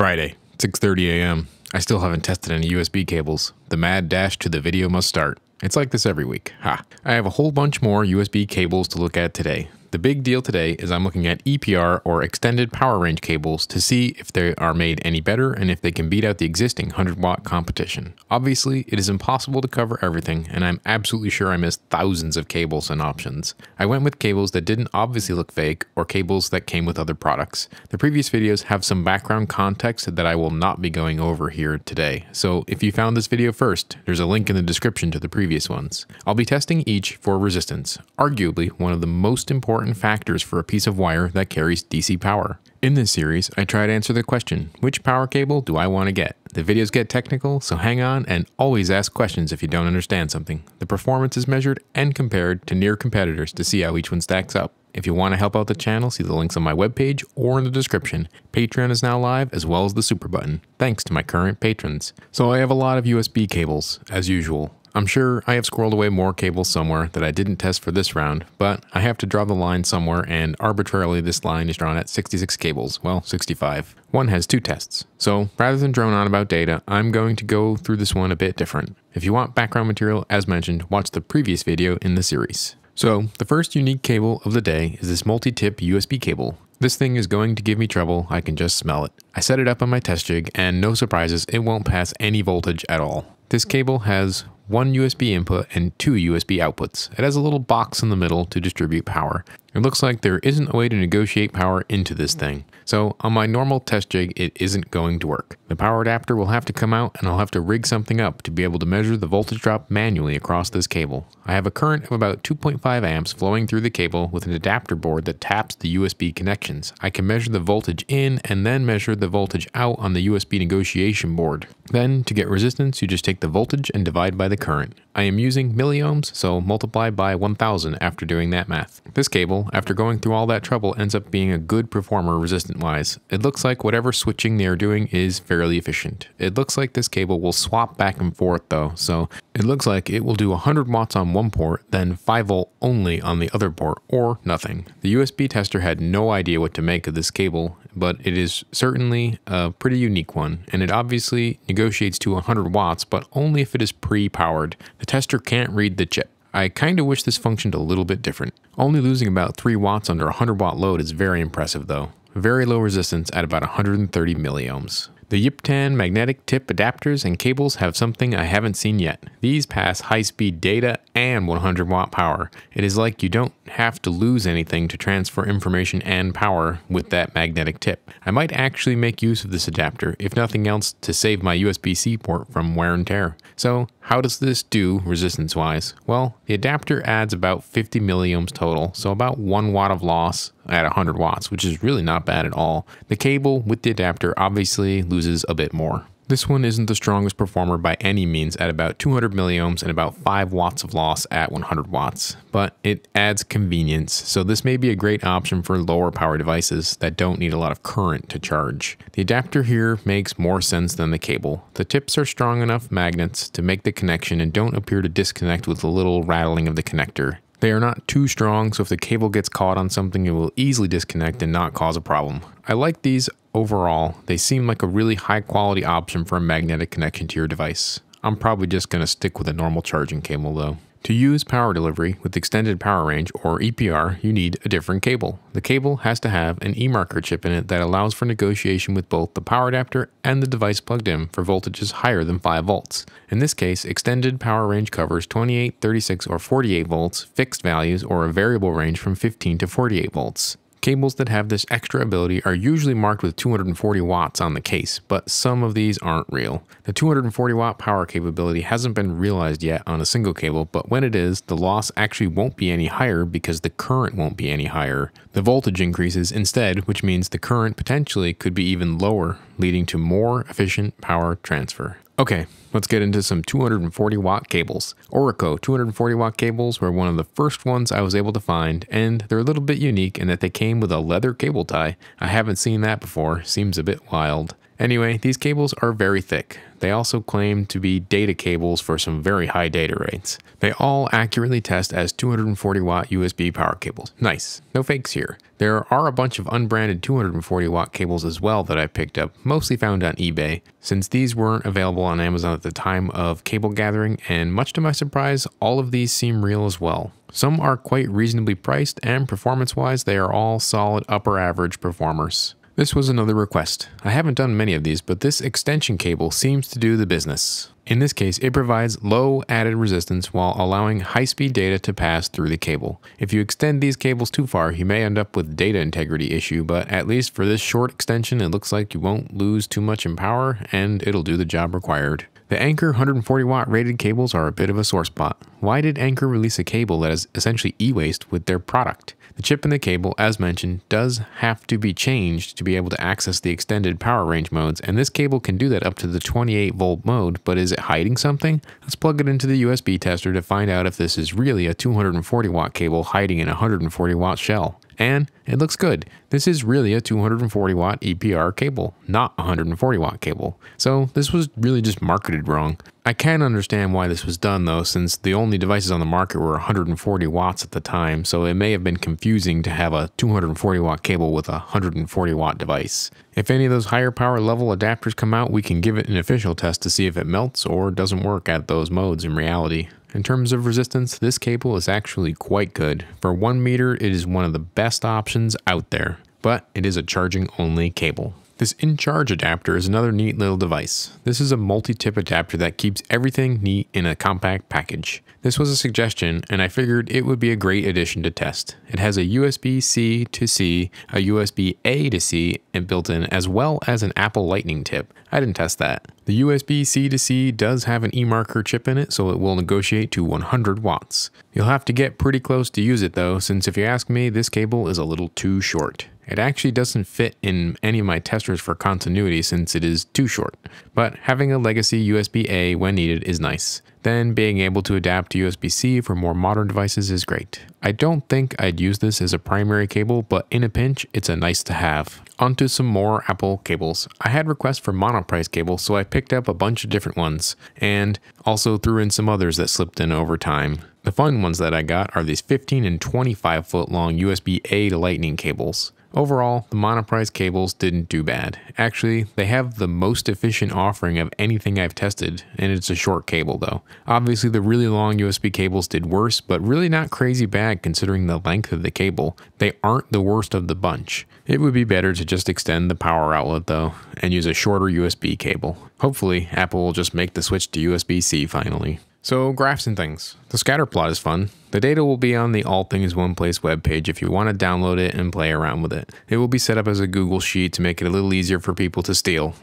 Friday, 6:30 a.m. I still haven't tested any USB cables. The mad dash to the video must start. It's like this every week. Ha! I have a whole bunch more USB cables to look at today. The big deal today is I'm looking at EPR or extended power range cables to see if they are made any better and if they can beat out the existing 100-watt competition. Obviously, it is impossible to cover everything, and I'm absolutely sure I missed thousands of cables and options. I went with cables that didn't obviously look fake or cables that came with other products. The previous videos have some background context that I will not be going over here today, so if you found this video first, there's a link in the description to the previous ones. I'll be testing each for resistance, arguably one of the most important factors for a piece of wire that carries DC power. In this series, I try to answer the question, which power cable do I want to get? The videos get technical, so hang on and always ask questions if you don't understand something. The performance is measured and compared to near competitors to see how each one stacks up. If you want to help out the channel, see the links on my webpage or in the description. Patreon is now live, as well as the super button, thanks to my current patrons. So I have a lot of USB cables, as usual. I'm sure I have squirreled away more cables somewhere that I didn't test for this round, but I have to draw the line somewhere, and arbitrarily this line is drawn at 66 cables, well, 65. One has two tests. So rather than drone on about data, I'm going to go through this one a bit different. If you want background material, as mentioned, watch the previous video in the series. So the first unique cable of the day is this multi-tip USB cable. This thing is going to give me trouble, I can just smell it. I set it up on my test jig, and no surprises, it won't pass any voltage at all. This cable has one USB input and two USB outputs. It has a little box in the middle to distribute power. It looks like there isn't a way to negotiate power into this thing. So on my normal test jig, it isn't going to work. The power adapter will have to come out, and I'll have to rig something up to be able to measure the voltage drop manually across this cable. I have a current of about 2.5 amps flowing through the cable with an adapter board that taps the USB connections. I can measure the voltage in and then measure the voltage out on the USB negotiation board. Then to get resistance, you just take the voltage and divide by the current. I am using milliohms, so multiply by 1000 after doing that math. This cable, after going through all that trouble, ends up being a good performer resistance-wise. It looks like whatever switching they are doing is fairly efficient. It looks like this cable will swap back and forth though, so it looks like it will do 100 watts on one port, then 5 volt only on the other port, or nothing. The USB tester had no idea what to make of this cable, but it is certainly a pretty unique one, and it obviously negotiates to 100 watts, but only if it is pre-powered. The tester can't read the chip. I kinda wish this functioned a little bit different. Only losing about 3 watts under a 100 watt load is very impressive though. Very low resistance at about 130 milliohms. The Yiptan magnetic tip adapters and cables have something I haven't seen yet. These pass high-speed data and 100 watt power. It is like you don't have to lose anything to transfer information and power with that magnetic tip. I might actually make use of this adapter, if nothing else, to save my USB-C port from wear and tear. So how does this do resistance-wise? Well, the adapter adds about 50 milliohms total, so about 1 watt of loss at 100 watts, which is really not bad at all. The cable with the adapter obviously loses a bit more. This one isn't the strongest performer by any means at about 200 milliohms and about 5 watts of loss at 100 watts, but it adds convenience, so this may be a great option for lower power devices that don't need a lot of current to charge. The adapter here makes more sense than the cable. The tips are strong enough magnets to make the connection and don't appear to disconnect with a little rattling of the connector. They are not too strong, so if the cable gets caught on something, it will easily disconnect and not cause a problem. I like these overall. They seem like a really high quality option for a magnetic connection to your device. I'm probably just going to stick with a normal charging cable though. To use power delivery with extended power range, or EPR, you need a different cable. The cable has to have an eMarker chip in it that allows for negotiation with both the power adapter and the device plugged in for voltages higher than 5 volts. In this case, extended power range covers 28, 36, or 48 volts, fixed values, or a variable range from 15 to 48 volts. Cables that have this extra ability are usually marked with 240 watts on the case, but some of these aren't real. The 240 watt power capability hasn't been realized yet on a single cable, but when it is, the loss actually won't be any higher because the current won't be any higher. The voltage increases instead, which means the current potentially could be even lower, leading to more efficient power transfer. Okay, let's get into some 240 watt cables. Orico 240 watt cables were one of the first ones I was able to find, and they're a little bit unique in that they came with a leather cable tie. I haven't seen that before, seems a bit wild. Anyway, these cables are very thick. They also claim to be data cables for some very high data rates. They all accurately test as 240 watt USB power cables. Nice, no fakes here. There are a bunch of unbranded 240 watt cables as well that I picked up, mostly found on eBay, since these weren't available on Amazon at the time of cable gathering, and much to my surprise, all of these seem real as well. Some are quite reasonably priced, and performance-wise, they are all solid upper average performers. This was another request. I haven't done many of these, but this extension cable seems to do the business. In this case, it provides low added resistance while allowing high-speed data to pass through the cable. If you extend these cables too far, you may end up with data integrity issue, but at least for this short extension, it looks like you won't lose too much in power, and it'll do the job required. The Anker 140 watt rated cables are a bit of a sore spot. Why did Anker release a cable that is essentially e-waste with their product? The chip in the cable, as mentioned, does have to be changed to be able to access the extended power range modes, and this cable can do that up to the 28 volt mode, but is it hiding something? Let's plug it into the USB tester to find out if this is really a 240 watt cable hiding in a 140 watt shell. And it looks good. This is really a 240 watt EPR cable, not a 140 watt cable. So this was really just marketed wrong. I can understand why this was done though, since the only devices on the market were 140 watts at the time, so it may have been confusing to have a 240 watt cable with a 140 watt device. If any of those higher power level adapters come out, we can give it an official test to see if it melts or doesn't work at those modes in reality. In terms of resistance, this cable is actually quite good. For 1 meter, it is one of the best options out there, but it is a charging only cable. This in-charge adapter is another neat little device. This is a multi-tip adapter that keeps everything neat in a compact package. This was a suggestion, and I figured it would be a great addition to test. It has a USB-C to C, a USB-A to C built in, as well as an Apple Lightning tip. I didn't test that. The USB-C to C does have an eMarker chip in it, so it will negotiate to 100 watts. You'll have to get pretty close to use it though, since if you ask me, this cable is a little too short. It actually doesn't fit in any of my testers for continuity since it is too short, but having a legacy USB-A when needed is nice. Then being able to adapt to USB-C for more modern devices is great. I don't think I'd use this as a primary cable, but in a pinch, it's a nice to have. Onto some more Apple cables. I had requests for Monoprice cables, so I picked up a bunch of different ones, and also threw in some others that slipped in over time. The fun ones that I got are these 15 and 25 foot long USB-A to Lightning cables. Overall, the Monoprice cables didn't do bad. Actually, they have the most efficient offering of anything I've tested, and it's a short cable though. Obviously, the really long USB cables did worse, but really not crazy bad considering the length of the cable. They aren't the worst of the bunch. It would be better to just extend the power outlet though, and use a shorter USB cable. Hopefully, Apple will just make the switch to USB-C finally. So graphs and things. The scatter plot is fun. The data will be on the All Things One Place webpage if you want to download it and play around with it. It will be set up as a Google sheet to make it a little easier for people to steal,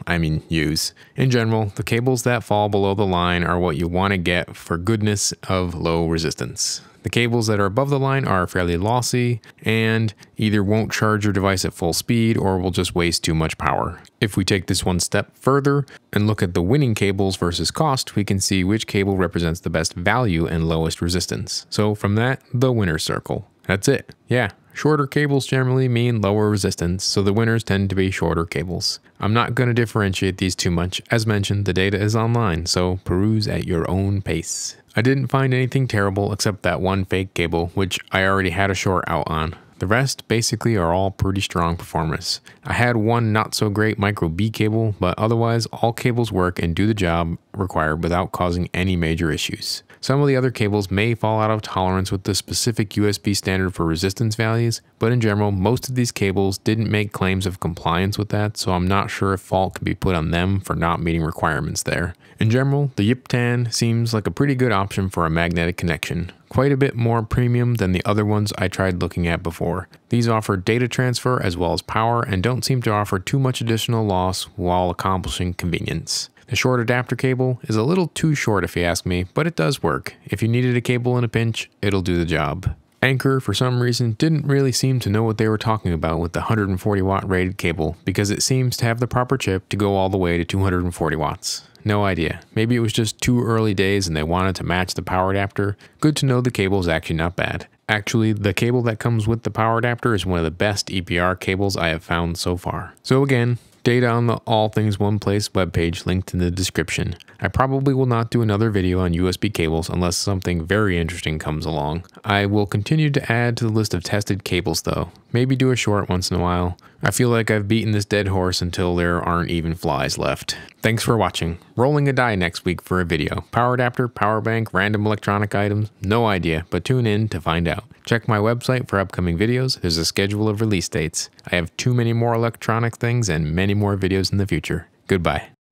use. In general, the cables that fall below the line are what you want to get for goodness of low resistance. The cables that are above the line are fairly lossy and either won't charge your device at full speed or will just waste too much power. If we take this one step further and look at the winning cables versus cost, we can see which cable represents the best value and lowest resistance. So from that, the winner's circle. That's it. Yeah. Shorter cables generally mean lower resistance, so the winners tend to be shorter cables. I'm not going to differentiate these too much. As mentioned, the data is online, so peruse at your own pace. I didn't find anything terrible except that one fake cable, which I already had a short out on. The rest basically are all pretty strong performers. I had one not so great micro B cable, but otherwise all cables work and do the job required without causing any major issues. Some of the other cables may fall out of tolerance with the specific USB standard for resistance values, but in general, most of these cables didn't make claims of compliance with that, so I'm not sure if fault can be put on them for not meeting requirements there. In general, the Yiptan seems like a pretty good option for a magnetic connection. Quite a bit more premium than the other ones I tried looking at before. These offer data transfer as well as power and don't seem to offer too much additional loss while accomplishing convenience. The short adapter cable is a little too short if you ask me, but it does work. If you needed a cable in a pinch, it'll do the job. Anker, for some reason, didn't really seem to know what they were talking about with the 140 watt rated cable, because it seems to have the proper chip to go all the way to 240 watts. No idea. Maybe it was just too early days and they wanted to match the power adapter. Good to know the cable is actually not bad. Actually, the cable that comes with the power adapter is one of the best EPR cables I have found so far. So again, Data on the All Things One Place webpage linked in the description. I probably will not do another video on USB cables unless something very interesting comes along. I will continue to add to the list of tested cables though, maybe do a short once in a while. I feel like I've beaten this dead horse until there aren't even flies left. Thanks for watching. Rolling a die next week for a video. Power adapter, power bank, random electronic items, no idea, but tune in to find out. Check my website for upcoming videos, there's a schedule of release dates. I have too many more electronic things and many more videos in the future. Goodbye.